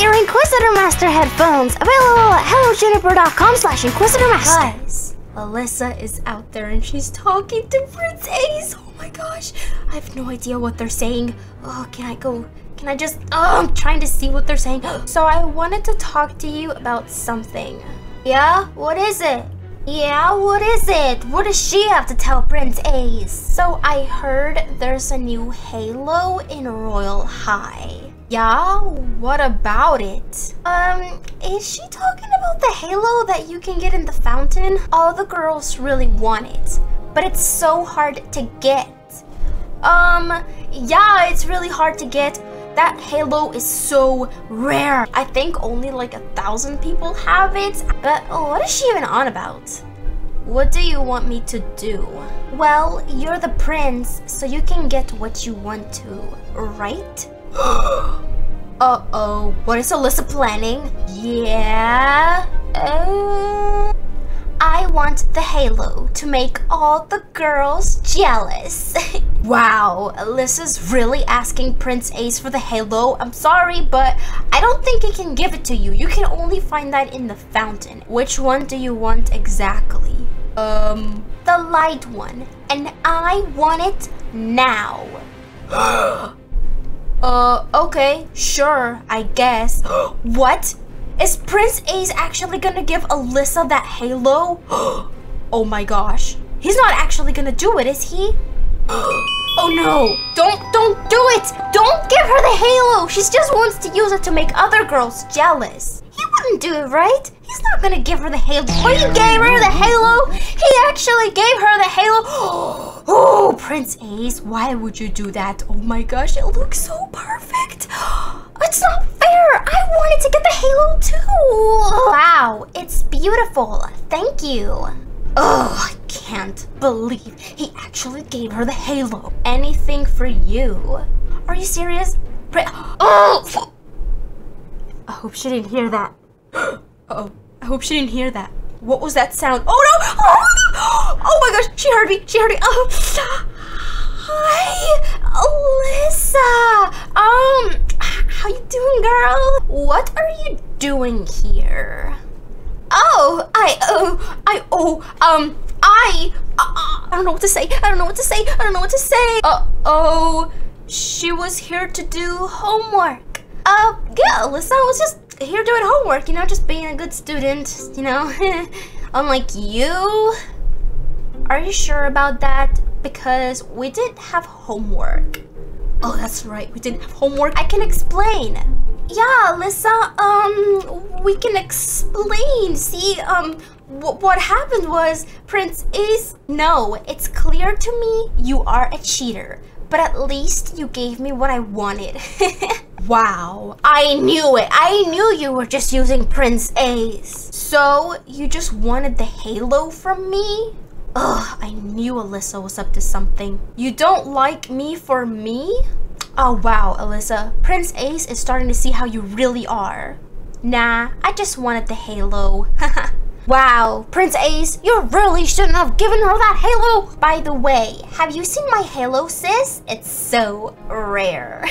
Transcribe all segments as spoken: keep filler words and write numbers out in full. Get your Inquisitor Master headphones available at hello juniper dot com slash Inquisitor Master. Guys, Alyssa is out there and she's talking to Prince Ace. Oh my gosh, I have no idea what they're saying. Oh, can I go? Can I just? Oh, I'm trying to see what they're saying. So I wanted to talk to you about something. Yeah, what is it? Yeah, what is it? What does she have to tell Prince Ace? So I heard there's a new Halo in Royale High. Yeah, what about it? Um, is she talking about the Halo that you can get in the fountain? All the girls really want it, but it's so hard to get. Um, yeah, it's really hard to get. That Halo is so rare. I think only like a thousand people have it. But what is she even on about? What do you want me to do? Well, you're the prince, so you can get what you want to, right? Uh-oh, what is Alyssa planning? Yeah? Uh... I want the Halo to make all the girls jealous. Wow, Alyssa's really asking Prince Ace for the Halo. I'm sorry, but I don't think he can give it to you. You can only find that in the fountain. Which one do you want exactly? Um, the light one. And I want it now. uh, okay, sure, I guess. What? Is Prince Ace actually gonna give Alyssa that Halo? Oh my gosh. He's not actually gonna do it, is he? Oh no! Don't, don't do it! Don't give her the Halo! She just wants to use it to make other girls jealous. He wouldn't do it, right? He's not gonna give her the Halo. Oh, he gave her the Halo! He actually gave her the Halo! Oh, Prince Ace, why would you do that? Oh my gosh, it looks so perfect! It's not fair! I wanted to get the Halo too! Wow, it's beautiful. Thank you. Oh, I can't believe he actually gave her the Halo. Anything for you. Are you serious? Pri oh! I hope she didn't hear that. Uh-oh. I hope she didn't hear that. What was that sound? Oh no! Oh, no! Oh my gosh! She heard me! She heard me! Oh. Hi! Alyssa! Um... How you doing, girl? What are you doing here? Oh, I, oh, I, oh, um, I, uh, I don't know what to say. I don't know what to say. I don't know what to say. Uh-oh, she was here to do homework. Uh, yeah, Alyssa was just here doing homework, you know, just being a good student, you know. Unlike you. Are you sure about that? Because we didn't have homework. Oh, that's right, we didn't have homework. I can explain. Yeah, Alyssa, um, we can explain. See, um, wh what happened was, Prince Ace, no, it's clear to me you are a cheater. But at least you gave me what I wanted. Wow, I knew it. I knew you were just using Prince Ace. So, you just wanted the Halo from me? Ugh, I knew Alyssa was up to something. You don't like me for me? Oh wow, Alyssa. Prince Ace is starting to see how you really are. Nah, I just wanted the Halo. Wow, Prince Ace, you really shouldn't have given her that Halo! By the way, have you seen my Halo, sis? It's so rare.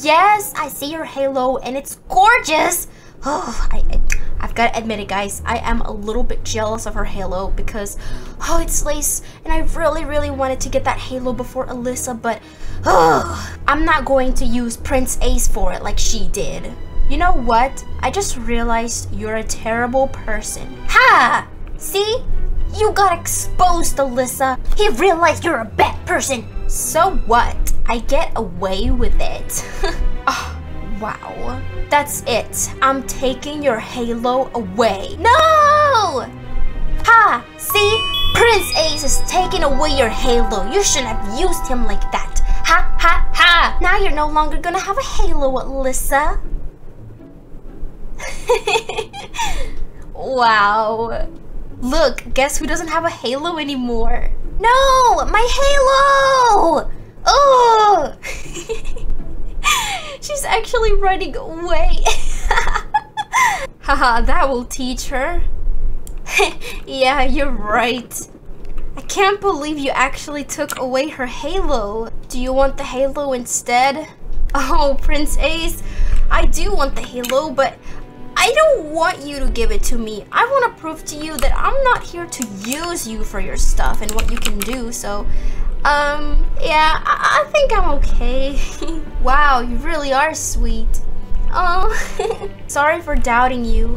Yes, I see your Halo and it's gorgeous! Oh, I, I, I've got to admit it, guys. I am a little bit jealous of her Halo because, oh, it's lace. And I really, really wanted to get that Halo before Alyssa, but, oh, I'm not going to use Prince Ace for it like she did. You know what? I just realized you're a terrible person. Ha! See? You got exposed, Alyssa. He realized you're a bad person. So what? I get away with it. Oh. Wow, that's it. I'm taking your Halo away. No! Ha! See? Prince Ace is taking away your Halo. You shouldn't have used him like that. Ha ha ha! Now you're no longer gonna have a Halo, Alyssa. Wow. Look, guess who doesn't have a Halo anymore? No! My Halo! Oh! She's actually running away. Haha, that will teach her. Yeah, you're right. I can't believe you actually took away her Halo. Do you want the Halo instead? Oh, Prince Ace, I do want the halo, but I don't want you to give it to me. I want to prove to you that I'm not here to use you for your stuff and what you can do. So, um, yeah, I, I think I'm okay. Wow, you really are sweet. Oh, sorry for doubting you.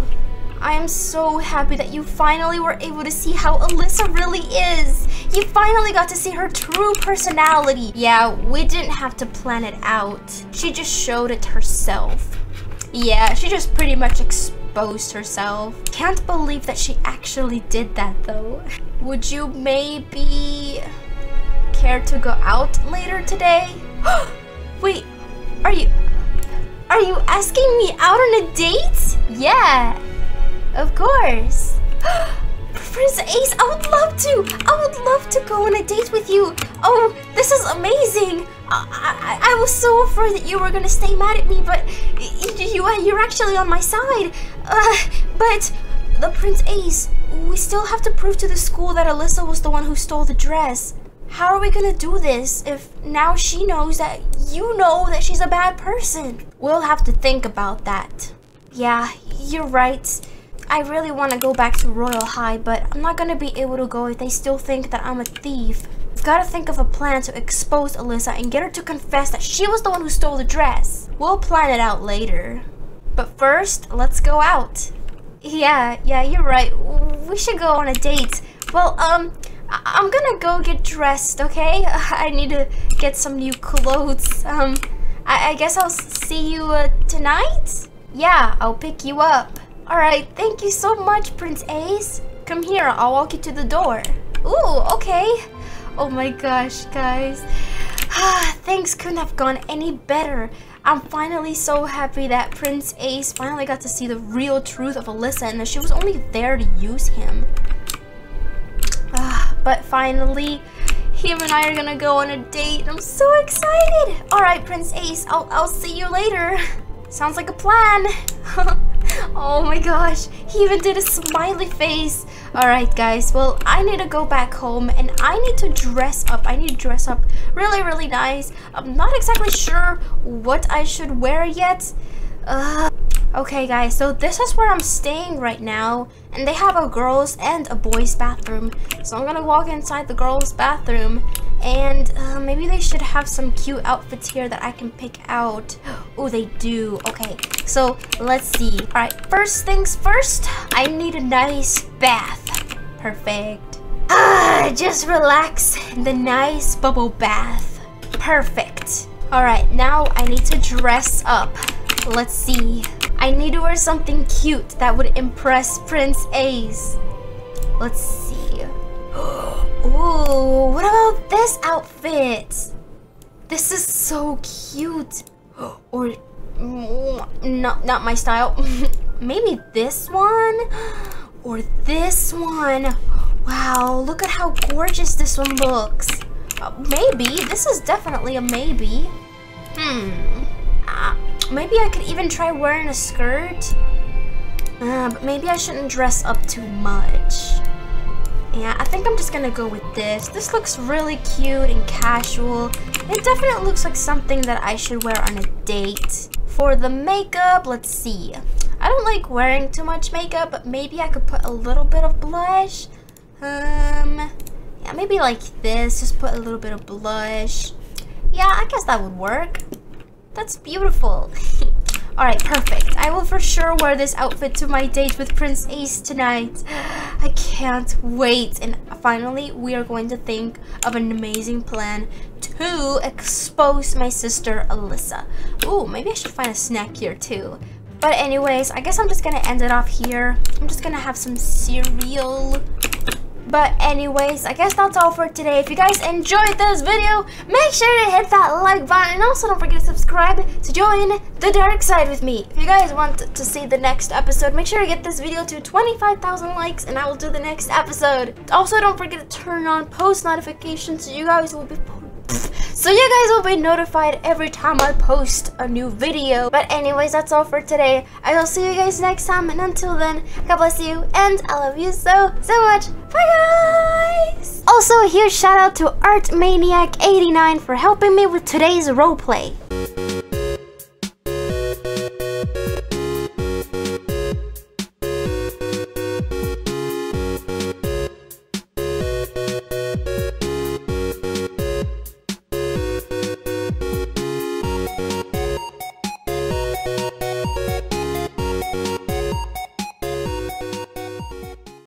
I am so happy that you finally were able to see how Alyssa really is. You finally got to see her true personality. Yeah, we didn't have to plan it out. She just showed it herself. Yeah, she just pretty much exposed herself. Can't believe that she actually did that though. Would you maybe care to go out later today? Wait, are you, are you asking me out on a date? Yeah. Of course. Prince Ace, I would love to. I would love to go on a date with you. Oh, this is amazing. I, I, I was so afraid that you were going to stay mad at me, but you, you're actually on my side. Uh, but the Prince Ace, we still have to prove to the school that Alyssa was the one who stole the dress. How are we going to do this if now she knows that you know that she's a bad person? We'll have to think about that. Yeah, you're right. I really want to go back to Royale High, but I'm not going to be able to go if they still think that I'm a thief. I've got to think of a plan to expose Alyssa and get her to confess that she was the one who stole the dress. We'll plan it out later. But first, let's go out. Yeah, yeah, you're right. We should go on a date. Well, um, I I'm gonna go get dressed, okay? I need to get some new clothes. Um, I, I guess I'll see you uh, tonight? Yeah, I'll pick you up. Alright, thank you so much, Prince Ace. Come here, I'll walk you to the door. Ooh, okay. Oh my gosh, guys. Things couldn't have gone any better. I'm finally so happy that Prince Ace finally got to see the real truth of Alyssa and that she was only there to use him. Uh, but finally, him and I are gonna go on a date. I'm so excited. Alright, Prince Ace, I'll, I'll see you later. Sounds like a plan. Oh my gosh, he even did a smiley face. Alright guys, well, I need to go back home and I need to dress up. I need to dress up really, really nice. I'm not exactly sure what I should wear yet. Uh, okay guys, so this is where I'm staying right now. And they have a girls and a boys bathroom. So I'm gonna walk inside the girls bathroom. And uh, maybe they should have some cute outfits here that I can pick out. Oh, they do. Okay, so let's see. All right, first things first, I need a nice bath. Perfect. Ah, just relax in the nice bubble bath. Perfect. All right, now I need to dress up. Let's see. I need to wear something cute that would impress Prince Ace. Let's see. Ooh, what about this outfit? This is so cute. Or, not, not my style. Maybe this one? Or this one? Wow, look at how gorgeous this one looks. Uh, maybe, this is definitely a maybe. Hmm. Uh, maybe I could even try wearing a skirt. Uh, but maybe I shouldn't dress up too much. Yeah, I think I'm just gonna go with this. This looks really cute and casual. It definitely looks like something that I should wear on a date. For the makeup, let's see. I don't like wearing too much makeup, but maybe I could put a little bit of blush. Um, yeah, maybe like this, just put a little bit of blush. Yeah, I guess that would work. That's beautiful. Alright, perfect. I will for sure wear this outfit to my date with Prince Ace tonight. I can't wait. And finally, we are going to think of an amazing plan to expose my sister, Alyssa. Ooh, maybe I should find a snack here too. But anyways, I guess I'm just gonna end it off here. I'm just gonna have some cereal. But anyways, I guess that's all for today. If you guys enjoyed this video, make sure to hit that like button. And also don't forget to subscribe to join the dark side with me. If you guys want to see the next episode, make sure to get this video to twenty-five thousand likes and I will do the next episode. Also, don't forget to turn on post notifications so you guys will be so you guys will be notified every time I post a new video. But anyways, that's all for today. I will see you guys next time, and until then, God bless you and I love you so so much. Bye guys! Also, a huge shout out to Art Maniac eighty-nine for helping me with today's roleplay.